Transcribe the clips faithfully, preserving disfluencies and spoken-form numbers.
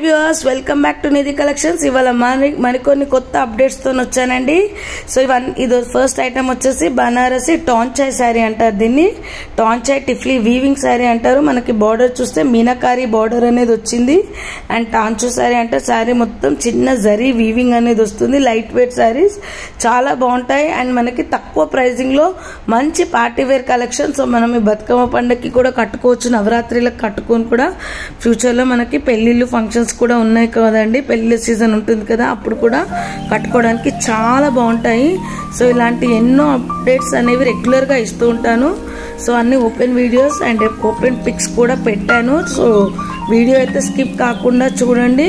Viewers welcome back to Nidhi collections. ఇవాళ మరికొన్ని కొత్త అప్డేట్స్ తో వచ్చానండి। సో ఇవన్నీ ఇది ఫస్ట్ ఐటమ్ వచ్చేసి బనారసి టాంచాయ్ శారీ అంటారు దీన్ని। టాంచాయ్ టిఫ్లీ వీవింగ్ శారీ అంటారు। మనకి బార్డర్ చూస్తే మీనాకారి బార్డర్ అనేది వచ్చింది। అండ్ టాంచు శారీ అంటే శారీ మొత్తం చిన్న జరీ వీవింగ్ అనేది వస్తుంది। లైట్ వెయిట్ శారీస్ చాలా బాగుంటాయి అండ్ మనకి తక్కువ ప్రైజింగ్ లో మంచి పార్టీ వేర్ కలెక్షన్। సో మనం ఈ బతుకమ్మ పండక్కి కూడా కట్టుకోవచ్చు, నవరాత్రిలకు కట్టుకొని కూడా ఫ్యూచర్ లో మనకి పెళ్లిళ్ళు ఫంక్షన్ కూడా ఉన్నాయి కదండి, పెళ్లి సీజన్ ఉంటుంది కదా, అప్పుడు కూడా కట్టుకోవడానికి చాలా బాగుంటాయి। సో ఇలాంటి ఎన్నో అప్డేట్స్ అనేవి రెగ్యులర్గా ఇస్తూ ఉంటాను। సో అన్ని open videos and open pics కూడా పెట్టాను। సో వీడియో అయితే స్కిప్ కాకుండా చూడండి।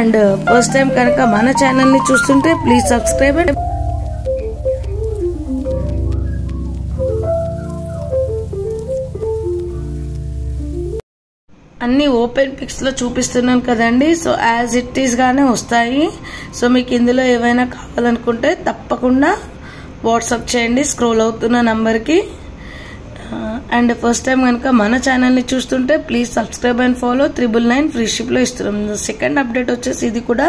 అండ్ ఫస్ట్ టైం కనుక మన ఛానల్ని చూస్తుంటే ప్లీజ్ సబ్స్క్రైబ్ అండ్ అన్ని ఓపెన్ పిక్స్ లో చూపిస్తున్నాను కదండి। సో యాజ్ ఇట్ ఈస్ గానే వస్తాయి। సో మీకు ఇందులో ఏవైనా కావాలనుకుంటే తప్పకుండా వాట్సాప్ చేయండి స్క్రోల్ అవుతున్న నంబర్కి। అండ్ ఫస్ట్ టైం కనుక మన ఛానల్ని చూస్తుంటే please subscribe and follow. Triple nine free షిప్లో ఇస్తున్నాం। సెకండ్ అప్డేట్ వచ్చేసి ఇది కూడా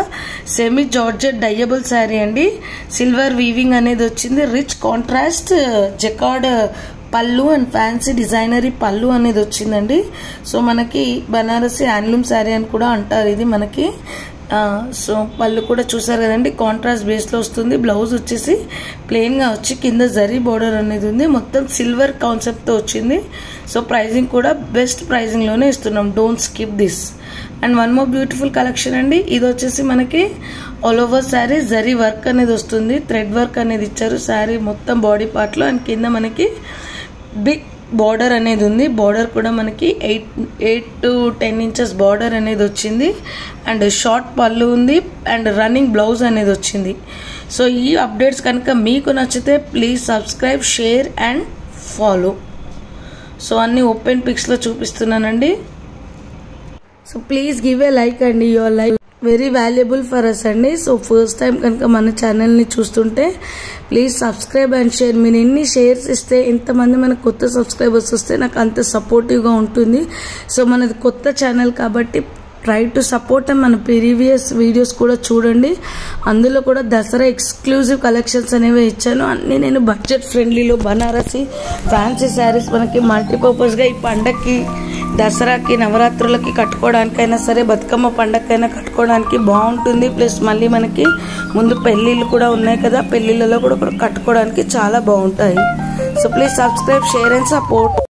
సెమీ జార్జెట్ డయ్యబుల్ శారీ అండి। సిల్వర్ వీవింగ్ అనేది వచ్చింది। రిచ్ కాంట్రాస్ట్ జకార్డ్ పళ్ళు అండ్ ఫ్యాన్సీ డిజైనరీ పళ్ళు అనేది వచ్చిందండి। సో మనకి బనారసి హ్యాండ్లూమ్ శారీ అని కూడా అంటారు ఇది మనకి। సో పళ్ళు కూడా చూసారు కదండి, కాంట్రాస్ట్ బేస్లో వస్తుంది। బ్లౌజ్ వచ్చేసి ప్లెయిన్గా వచ్చి కింద జరీ బోర్డర్ అనేది ఉంది। మొత్తం సిల్వర్ కాన్సెప్ట్తో వచ్చింది। సో ప్రైజింగ్ కూడా బెస్ట్ ప్రైజింగ్లోనే ఇస్తున్నాం, don't skip this. And one more beautiful collection అండి, ఇది వచ్చేసి మనకి all over sari zari work అనేది వస్తుంది। థ్రెడ్ వర్క్ అనేది ఇచ్చారు శారీ మొత్తం బాడీ పార్ట్లో అండ్ కింద మనకి బిగ్ బార్డర్ అనేది ఉంది। బార్డర్ కూడా మనకి eight eight to ten inches border అనేది వచ్చింది అండ్ షార్ట్ పళ్ళు ఉంది అండ్ రన్నింగ్ బ్లౌజ్ అనేది వచ్చింది। సో ఈ అప్డేట్స్ కనుక మీకు నచ్చితే please subscribe, share and follow. So అన్ని ఓపెన్ పిక్స్లో చూపిస్తున్నానండి। So please give a like అండి, your like very valuable for us అండి। సో ఫస్ట్ టైం కనుక మన ఛానల్ని చూస్తుంటే ప్లీజ్ సబ్స్క్రైబ్ అండ్ షేర్। మీరు ఎన్ని షేర్స్ ఇస్తే, ఎంతమంది మనకు కొత్త సబ్స్క్రైబర్స్ వస్తే నాకు అంత సపోర్టివ్గా ఉంటుంది। సో మనది కొత్త ఛానల్ కాబట్టి ట్రై టు సపోర్ట్ అండ్ మన ప్రీవియస్ వీడియోస్ కూడా చూడండి। అందులో కూడా దసరా ఎక్స్క్లూజివ్ కలెక్షన్స్ అనేవి ఇచ్చాను, అన్నీ నేను బడ్జెట్ ఫ్రెండ్లీలో బనారసి ఫ్యాన్సీ శారీస్ మనకి మల్టీపర్పస్గా ఈ పండక్కి, దసరాకి, నవరాత్రులకి కట్టుకోవడానికైనా సరే, బతుకమ్మ పండగకైనా కట్టుకోవడానికి బాగుంటుంది। ప్లస్ మళ్ళీ మనకి ముందు పెళ్ళిళ్ళు కూడా ఉన్నాయి కదా, పెళ్ళిళ్ళలో కూడా కట్టుకోవడానికి చాలా బాగుంటాయి। So please subscribe, share and support.